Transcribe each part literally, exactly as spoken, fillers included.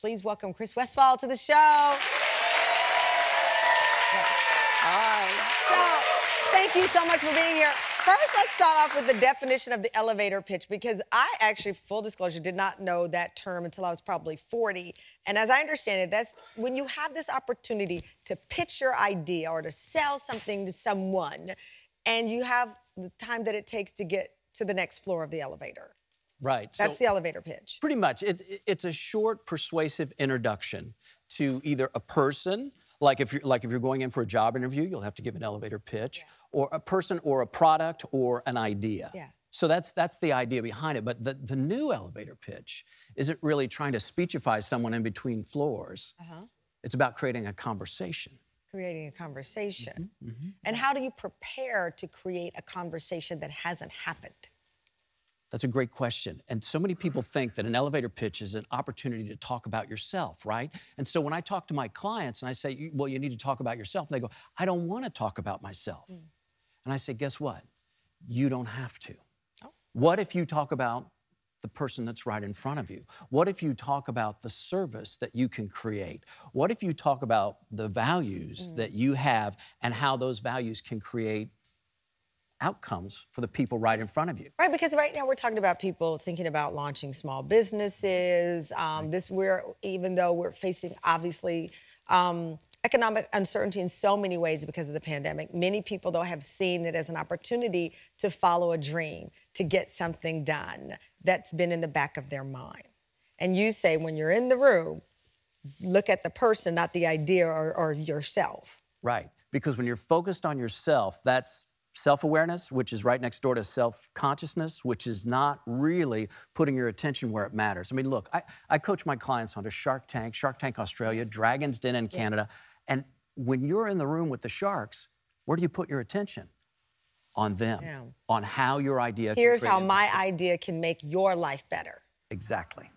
Please welcome Chris Westfall to the show. Right. So, thank you so much for being here. First, let's start off with the definition of the elevator pitch, because I actually, full disclosure, did not know that term until I was probably forty. And as I understand it, that's when you have this opportunity to pitch your idea or to sell something to someone, and you have the time that it takes to get to the next floor of the elevator. Right. That's so, the elevator pitch. Pretty much. It, it, it's a short, persuasive introduction to either a person, like if you're, like if you're going in for a job interview, you'll have to give an elevator pitch, yeah. or a person or a product or an idea. Yeah. So that's, that's the idea behind it. But the, the new elevator pitch isn't really trying to speechify someone in between floors. Uh-huh. It's about creating a conversation. Creating a conversation. Mm-hmm, mm-hmm. And how do you prepare to create a conversation that hasn't happened? That's a great question. And so many people think that an elevator pitch is an opportunity to talk about yourself, right? And so when I talk to my clients and I say, well, you need to talk about yourself, and they go, I don't want to talk about myself. Mm. And I say, guess what? You don't have to. Oh. What if you talk about the person that's right in front of you? What if you talk about the service that you can create? What if you talk about the values mm. that you have and how those values can create outcomes for the people right in front of you? Right, because right now we're talking about people thinking about launching small businesses. Um, right. This we're, even though we're facing, obviously, um, economic uncertainty in so many ways because of the pandemic, many people, though, have seen it as an opportunity to follow a dream, to get something done that's been in the back of their mind. And you say, when you're in the room, look at the person, not the idea or, or yourself. Right, because when you're focused on yourself, that's self-awareness, which is right next door to self-consciousness, which is not really putting your attention where it matters. I mean, look, I, I coach my clients onto Shark Tank, Shark Tank Australia, Dragon's Den in Canada, and when you're in the room with the sharks, where do you put your attention? On them, yeah. on how your idea Here's can how my life. idea can make your life better. Exactly.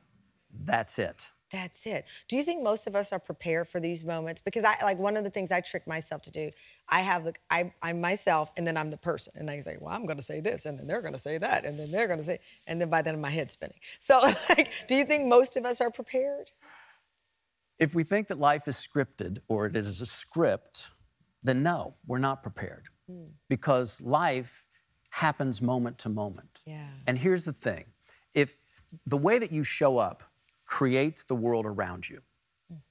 That's it. That's it. Do you think most of us are prepared for these moments? Because I, like, one of the things I trick myself to do, I have, like, I, I'm myself, and then I'm the person. And I say, well, I'm gonna say this, and then they're gonna say that, and then they're gonna say, and then by then my head's spinning. So, like, do you think most of us are prepared? If we think that life is scripted, or it is a script, then no, we're not prepared. Mm. Because life happens moment to moment. Yeah. And here's the thing, if the way that you show up creates the world around you.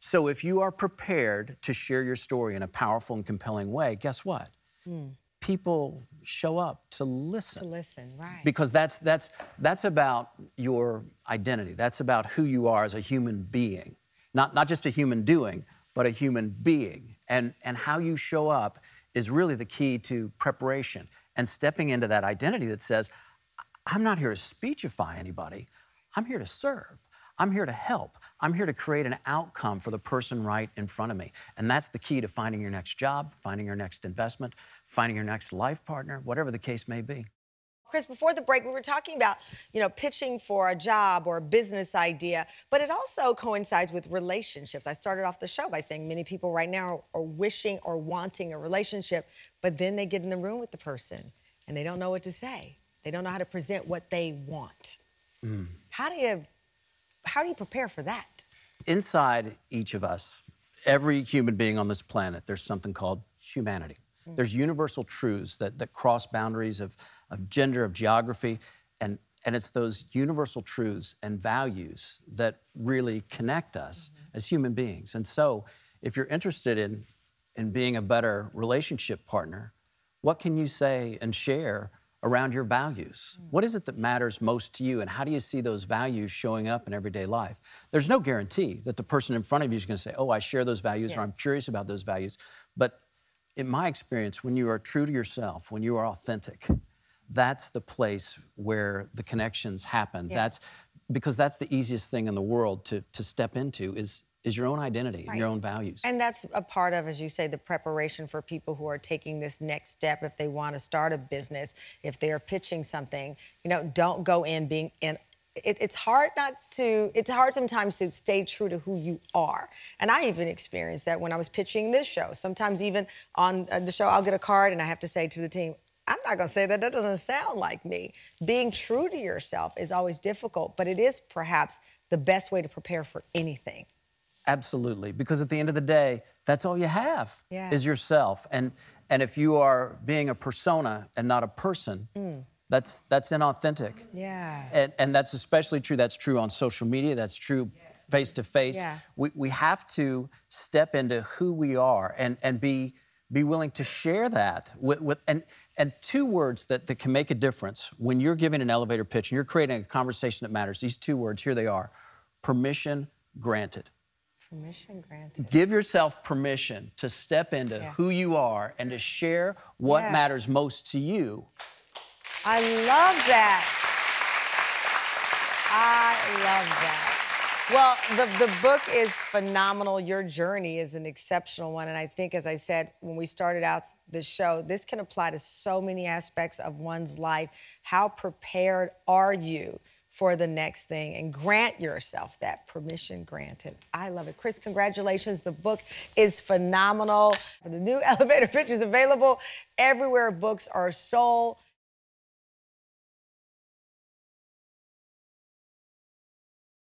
So if you are prepared to share your story in a powerful and compelling way, guess what? Mm. People show up to listen. To listen, right. Because that's, that's, that's about your identity. That's about who you are as a human being. Not, not just a human doing, but a human being. And, and how you show up is really the key to preparation and stepping into that identity that says, I'm not here to speechify anybody. I'm here to serve. I'm here to help. I'm here to create an outcome for the person right in front of me. And that's the key to finding your next job, finding your next investment, finding your next life partner, whatever the case may be. Chris, before the break, we were talking about, you know, pitching for a job or a business idea, but it also coincides with relationships. I started off the show by saying many people right now are wishing or wanting a relationship, but then they get in the room with the person and they don't know what to say. They don't know how to present what they want. Mm. How do you... How do you prepare for that? Inside each of us, every human being on this planet, there's something called humanity. Mm. There's universal truths that, that cross boundaries of, of gender, of geography, and, and it's those universal truths and values that really connect us mm-hmm. as human beings. And so if you're interested in, in being a better relationship partner, what can you say and share around your values? What is it that matters most to you, and how do you see those values showing up in everyday life? There's no guarantee that the person in front of you is gonna say, oh, I share those values, yeah. or I'm curious about those values. But in my experience, when you are true to yourself, when you are authentic, that's the place where the connections happen. Yeah. That's because that's the easiest thing in the world to, to step into is, is your own identity, right. and your own values. And that's a part of, as you say, the preparation for people who are taking this next step if they want to start a business, if they are pitching something. You know, don't go in being in. It, it's hard not to, it's hard sometimes to stay true to who you are. And I even experienced that when I was pitching this show. Sometimes even on the show, I'll get a card and I have to say to the team, I'm not gonna say that, that doesn't sound like me. Being true to yourself is always difficult, but it is perhaps the best way to prepare for anything. Absolutely, because at the end of the day, that's all you have yeah. is yourself. And, and if you are being a persona and not a person, mm. that's, that's inauthentic. Yeah. And, and that's especially true. That's true on social media. That's true face-to-face. Yeah. We, we have to step into who we are and, and be, be willing to share that with, with and, and two words that, that can make a difference when you're giving an elevator pitch and you're creating a conversation that matters. These two words, here they are: permission granted. Permission granted. Give yourself permission to step into yeah. who you are and to share what yeah. matters most to you. I love that. I love that. Well, the, the book is phenomenal. Your journey is an exceptional one. And I think, as I said, when we started out the show, this can apply to so many aspects of one's life. How prepared are you for the next thing? And grant yourself that permission granted. I love it. Chris, congratulations. The book is phenomenal. The new elevator pitch is available everywhere books are sold.